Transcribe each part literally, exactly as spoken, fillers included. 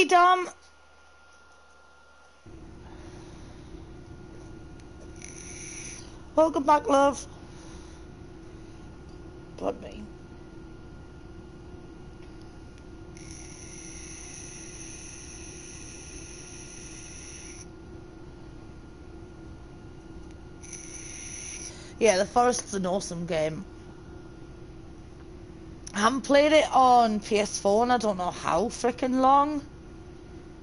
Hey, Dom. Welcome back, love. Blood me. Yeah, The Forest is an awesome game. I haven't played it on P S four and I don't know how freaking long.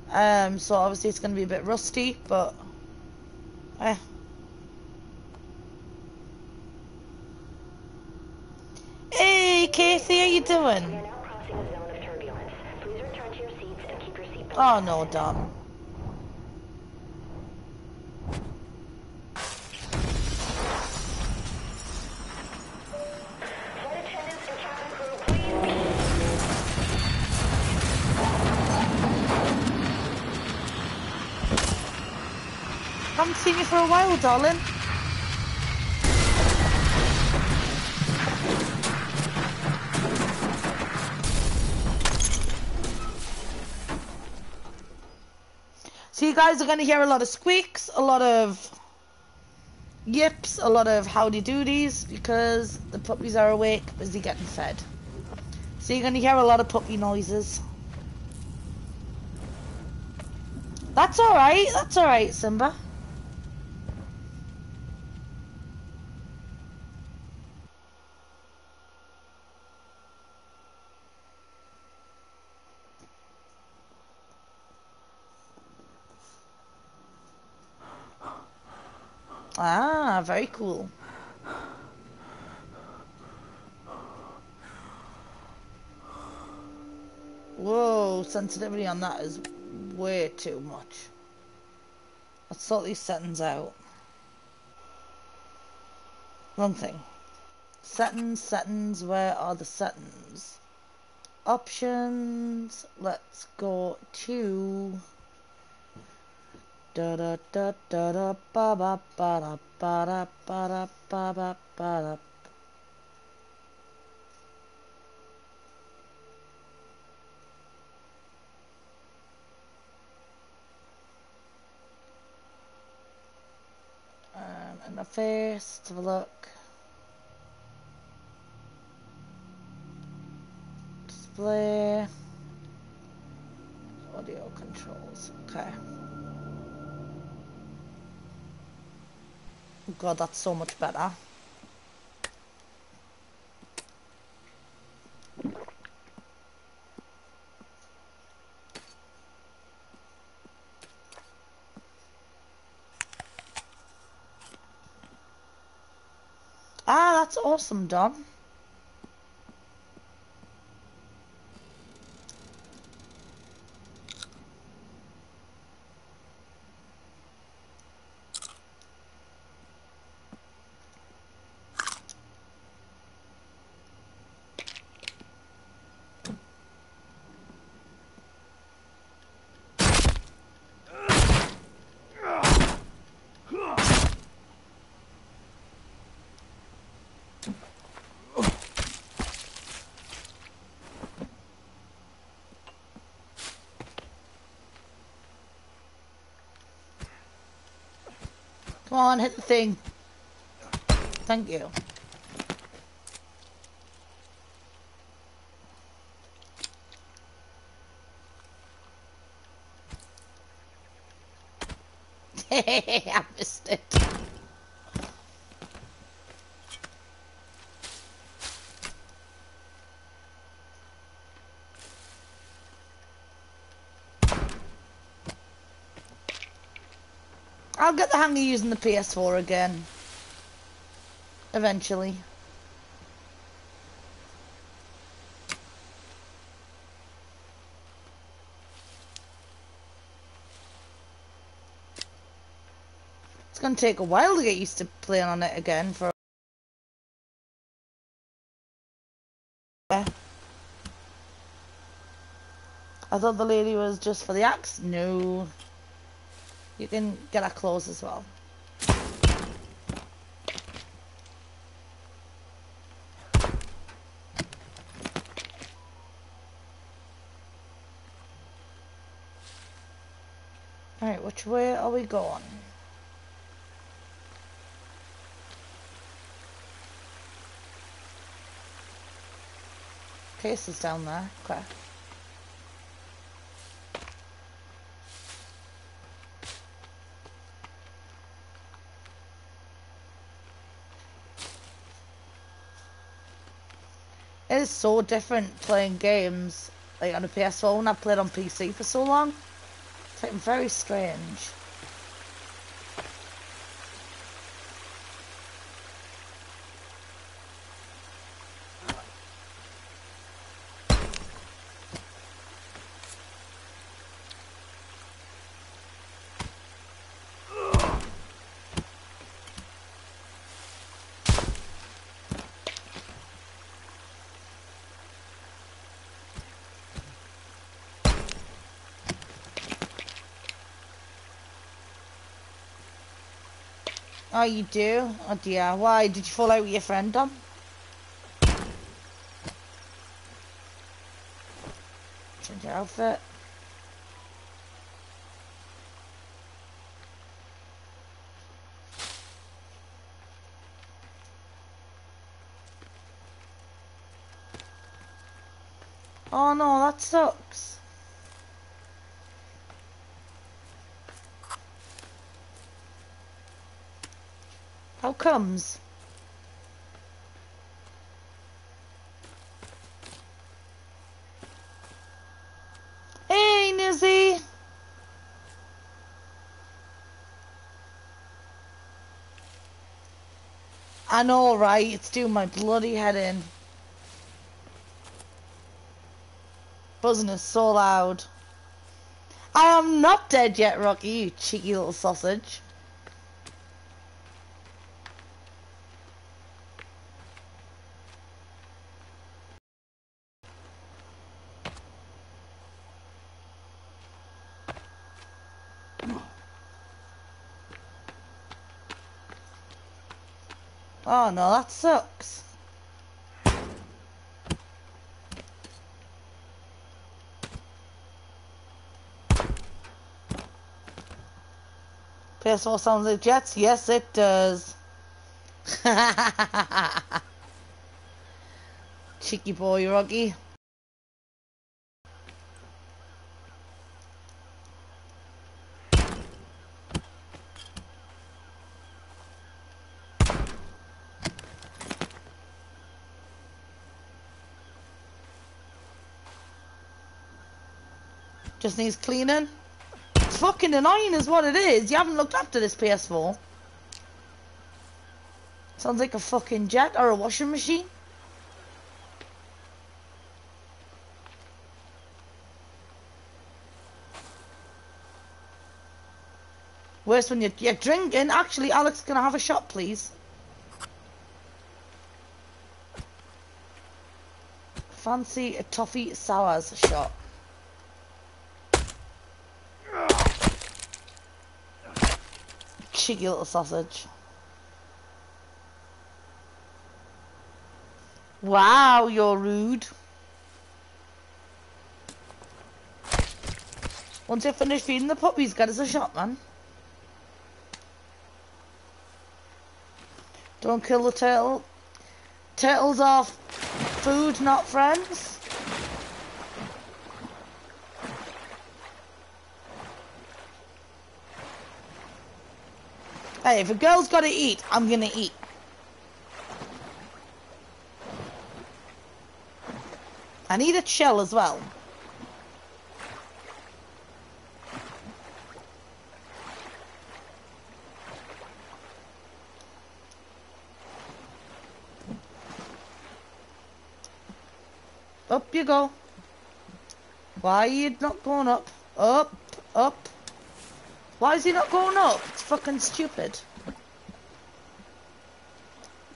Um, so obviously it's going to be a bit rusty, but... Eh. Hey, Casey, how you doing? You're now crossing a zone of turbulence. Please return to your seats and keep your seatbelt. Oh no, Dom. Seen you for a while, darling. So you guys are going to hear a lot of squeaks, a lot of yips, a lot of howdy doodies, because the puppies are awake, busy getting fed. So you're going to hear a lot of puppy noises. That's alright, that's alright, Simba. Ah, very cool. Whoa, sensitivity on that is way too much. Let's sort these settings out. Wrong thing. Settings, settings, where are the settings? Options, let's go to... Da da da da da ba ba ba da ba da ba da ba ba ba da. Um, in the face, let's have a look. Display, audio controls. Okay. God, that's so much better. Ah, that's awesome, Dom. Come on, hit the thing. Thank you. Hey, I missed it. I'll get the hang of using the P S four again. Eventually. It's going to take a while to get used to playing on it again for a I thought the lady was just for the axe. No. You can get our clothes as well. Right, which way are we going? Casey's down there, okay. It is so different playing games like on a P S four when I've played on P C for so long. It's like very strange. Oh, you do? Oh dear, why? Did you fall out with your friend, Dom? Change your outfit. Oh no, that sucks. How comes? Hey, Nizzy! I know, right? It's doing my bloody head in. Buzzing is so loud. I am not dead yet, Rocky, you cheeky little sausage. Oh no, that sucks. P S four sounds like jets? Yes, it does. Cheeky boy, Rocky. Just needs cleaning. It's fucking annoying is what it is. You haven't looked after this P S four. Sounds like a fucking jet or a washing machine. Worse when you're, you're drinking. Actually, Alex, can I have a shot, please? Fancy a toffee sours shot. Cheeky little sausage. Wow, you're rude. Once you finish feeding the puppies, get us a shot, man. Don't kill the turtle. Turtles are food, not friends. Hey, if a girl's gotta eat, I'm gonna eat. I need a shell as well. Up you go. Why are you not going up? Up, up. Why is he not going up? It's fucking stupid.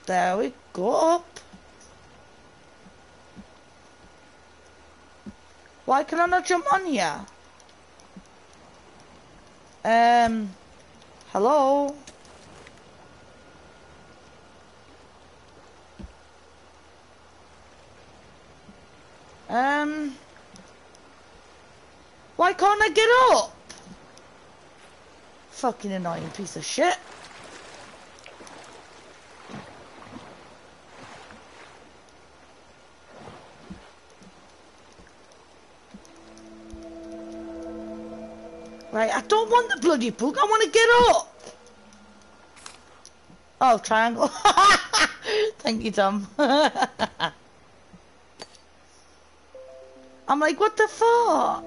There we go, up. Why can I not jump on here? Um, hello? Um, why can't I get up? Fucking annoying piece of shit. Right, I don't want the bloody book, I want to get up! Oh, triangle. Thank you, Tom. I'm like, what the fuck?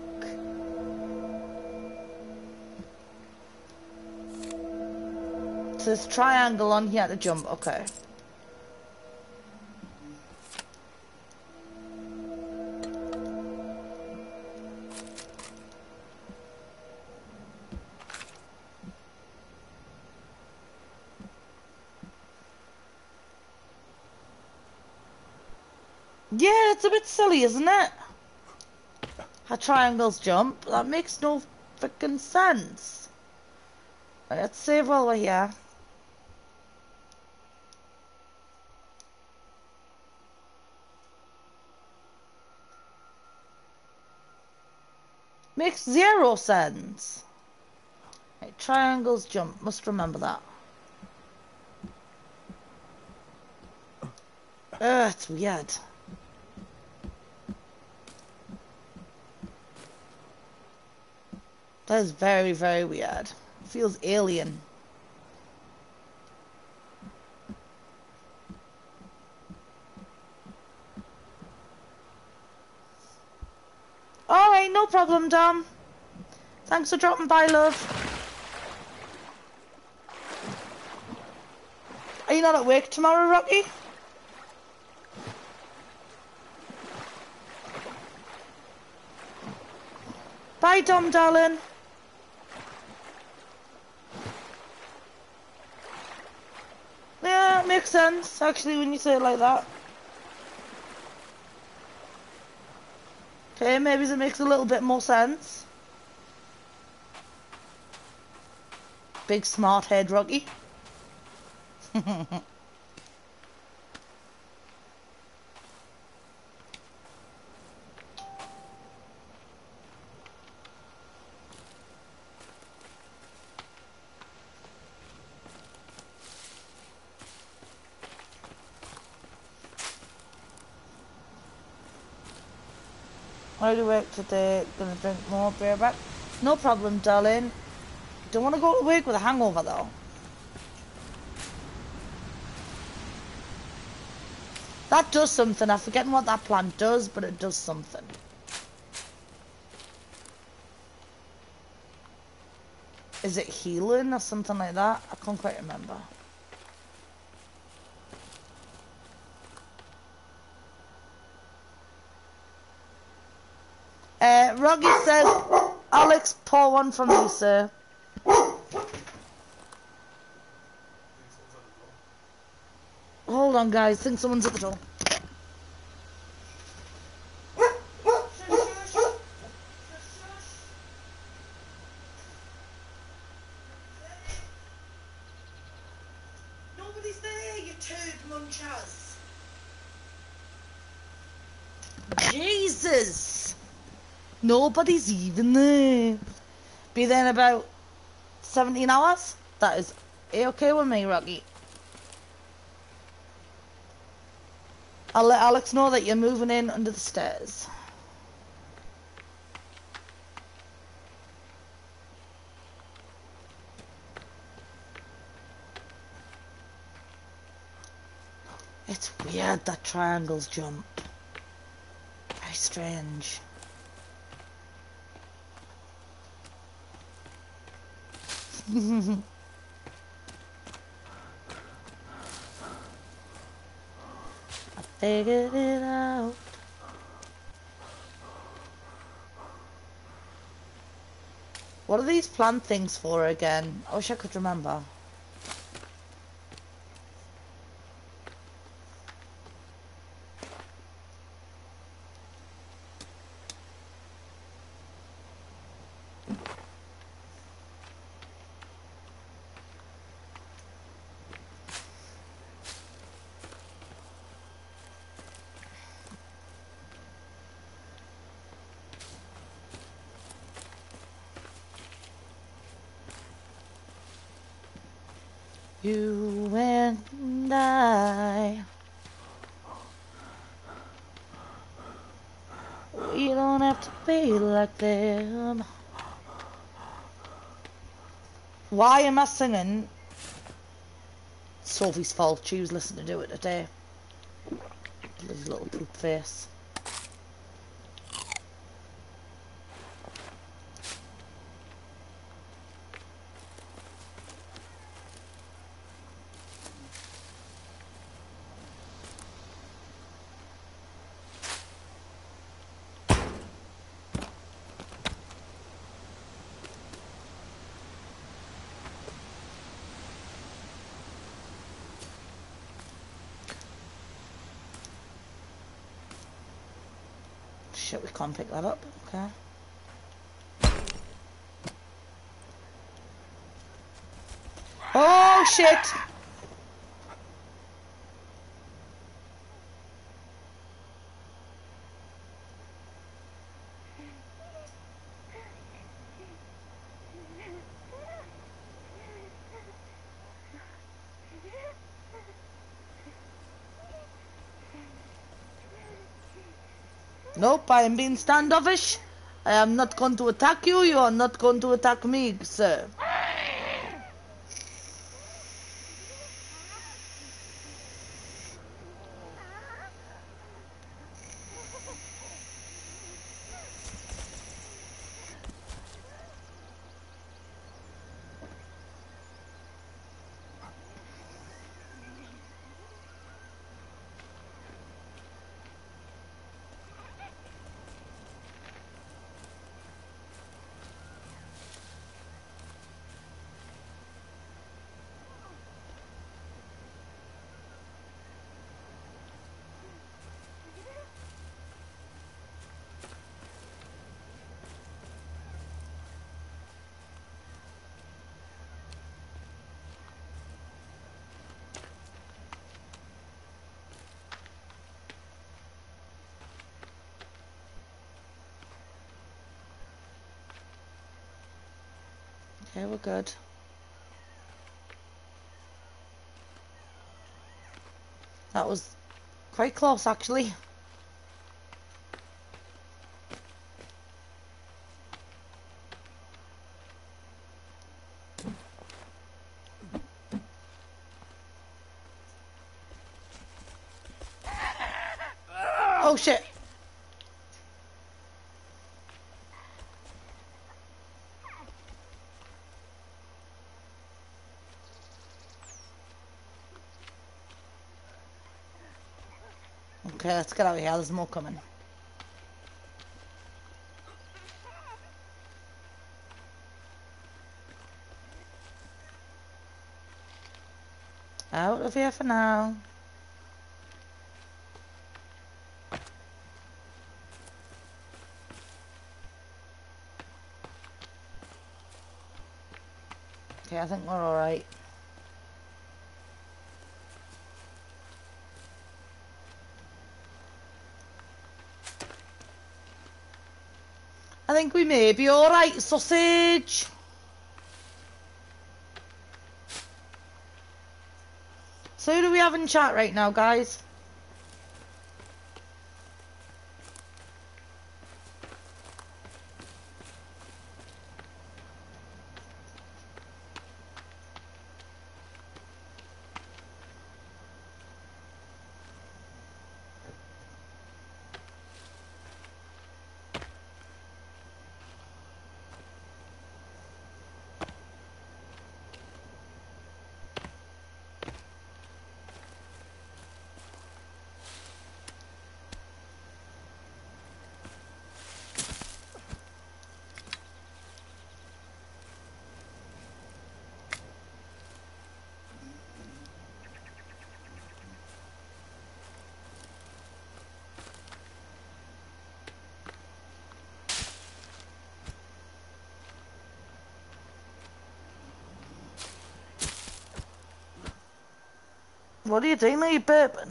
So there's triangle on here to jump, okay. Yeah, it's a bit silly, isn't it? How triangles jump. That makes no frickin' sense. Right, let's save while we're here. Makes zero sense. Right, triangles jump. Must remember that. Ugh, it's weird. That is very, very weird. It feels alien. Alright, no problem, Dom. Thanks for dropping by, love. Are you not at work tomorrow, Rocky? Bye, Dom, darling. Yeah, it makes sense, actually, when you say it like that. Okay, maybe it makes a little bit more sense. Big smart head, Rocky. I do work today, gonna drink more beer back. No problem, darling. Don't want to go to work with a hangover, though. That does something. I'm forgetting what that plant does, but it does something. Is it healing or something like that? I can't quite remember. Uh, Rocky says, Alex, pour one from you, sir. Hold on, guys. I think someone's at the door. Nobody's there, you turd munchers. Jesus. Nobody's even there. Be there in about seventeen hours? That is A-okay with me, Rocky. I'll let Alex know that you're moving in under the stairs. It's weird that triangles jump. Very strange. I figured it out. What are these plant things for again? I wish I could remember. You and I, we don't have to be like them. Why am I singing? It's Sophie's fault, she was listening to it today. Bloody little poop face. Shit, we can't pick that up, okay. Oh shit! Nope, I am being standoffish. I am not going to attack you. You are not going to attack me, sir. Okay, we're good. That was quite close, actually. Oh, shit. Okay, let's get out of here, there's more coming. Out of here for now. Okay, I think we're alright. I think we may be all right, sausage. So who do we have in chat right now, guys? What are you doing? Are you burping?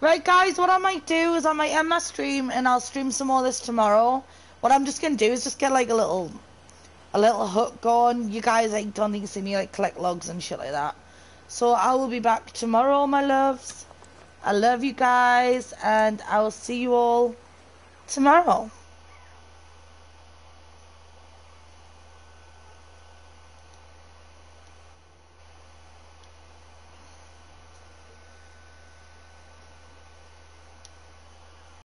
Right, guys, what I might do is I might end my stream and I'll stream some more of this tomorrow. What I'm just going to do is just get, like, a little a little hook going. You guys, like, don't need to see me, like, collect logs and shit like that. So I will be back tomorrow, my loves. I love you guys, and I will see you all tomorrow.